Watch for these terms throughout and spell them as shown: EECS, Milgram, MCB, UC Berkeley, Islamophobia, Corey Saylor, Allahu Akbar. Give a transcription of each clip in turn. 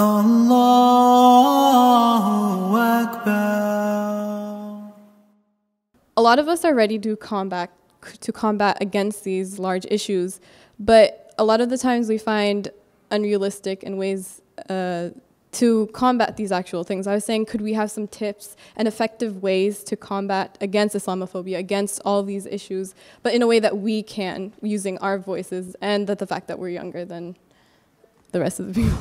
Allahu Akbar. A lot of us are ready to combat against these large issues, but a lot of the times we find unrealistic in ways to combat these actual things. I was saying, could we have some tips and effective ways to combat against Islamophobia, against all these issues, but in a way that we can, using our voices, and that the fact that we're younger than the rest of the people.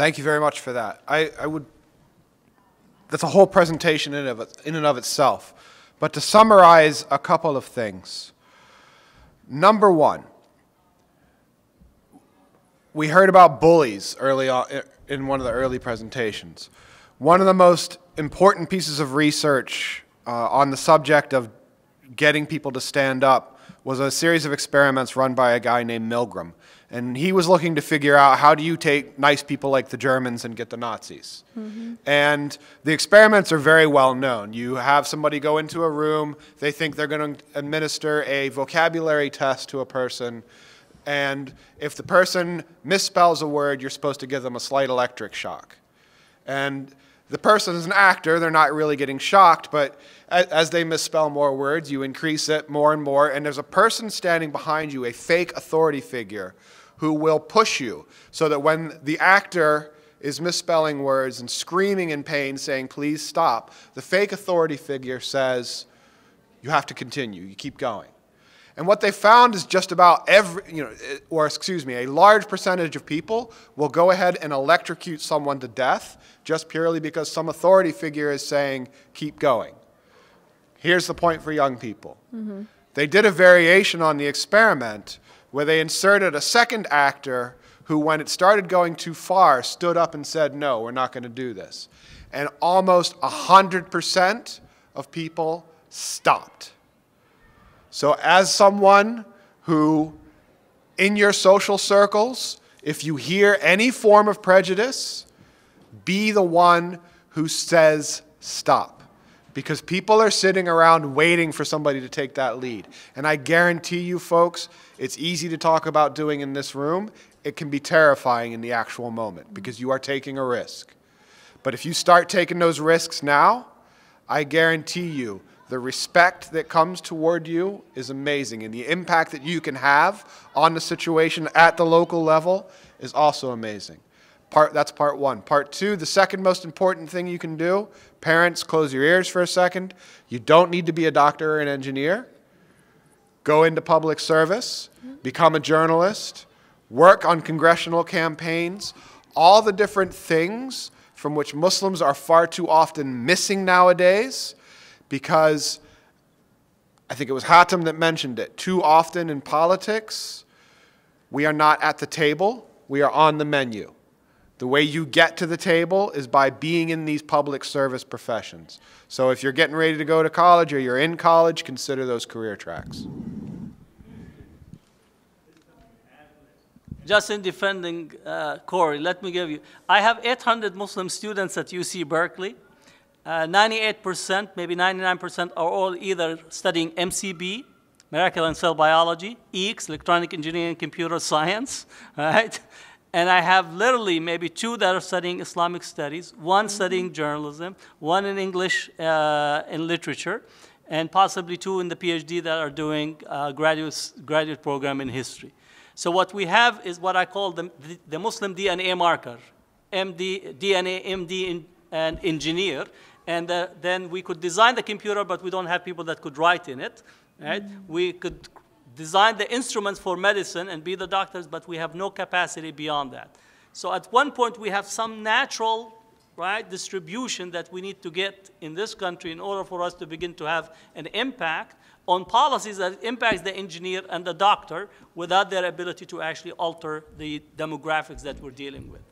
Thank you very much for that. I would, that's a whole presentation in and of itself. But to summarize a couple of things. Number one, we heard about bullies early on in one of the early presentations. One of the most important pieces of research on the subject of getting people to stand up was a series of experiments run by a guy named Milgram. And he was looking to figure out, how do you take nice people like the Germans and get the Nazis? Mm-hmm. And the experiments are very well known. You have somebody go into a room, they think they're going to administer a vocabulary test to a person, and if the person misspells a word, you're supposed to give them a slight electric shock. And the person is an actor, they're not really getting shocked, but as they misspell more words, you increase it more and more, and there's a person standing behind you, a fake authority figure, who will push you so that when the actor is misspelling words and screaming in pain, saying, please stop, the fake authority figure says, you have to continue, you keep going. And what they found is just about every, a large percentage of people will go ahead and electrocute someone to death just purely because some authority figure is saying, keep going. Here's the point for young people. Mm-hmm. They did a variation on the experiment where they inserted a second actor who, when it started going too far, stood up and said, no, we're not going to do this. And almost 100% of people stopped. So as someone who, in your social circles, if you hear any form of prejudice, be the one who says stop. Because people are sitting around waiting for somebody to take that lead. And I guarantee you folks, it's easy to talk about doing in this room. It can be terrifying in the actual moment because you are taking a risk. But if you start taking those risks now, I guarantee you, the respect that comes toward you is amazing, and the impact that you can have on the situation at the local level is also amazing. That's part one. Part two, the second most important thing you can do, parents, close your ears for a second. You don't need to be a doctor or an engineer. Go into public service, become a journalist, work on congressional campaigns, all the different things from which Muslims are far too often missing nowadays. Because, I think it was Hatem that mentioned it, too often in politics, we are not at the table, we are on the menu. The way you get to the table is by being in these public service professions. So if you're getting ready to go to college or you're in college, consider those career tracks. Just in defending Corey, let me give you, I have 800 Muslim students at UC Berkeley. 98%, maybe 99% are all either studying MCB, molecular and cell biology, EECS, electronic engineering and computer science, right? And I have literally maybe 2 that are studying Islamic studies, 1 studying journalism, 1 in English and literature, and possibly 2 in the PhD that are doing graduate program in history. So what we have is what I call the Muslim DNA marker, MD, DNA, MD, and engineer. And then we could design the computer, but we don't have people that could write in it, right? Mm-hmm. We could design the instruments for medicine and be the doctors, but we have no capacity beyond that. So at one point, we have some natural, right, distribution that we need to get in this country in order for us to begin to have an impact on policies that impacts the engineer and the doctor without their ability to actually alter the demographics that we're dealing with.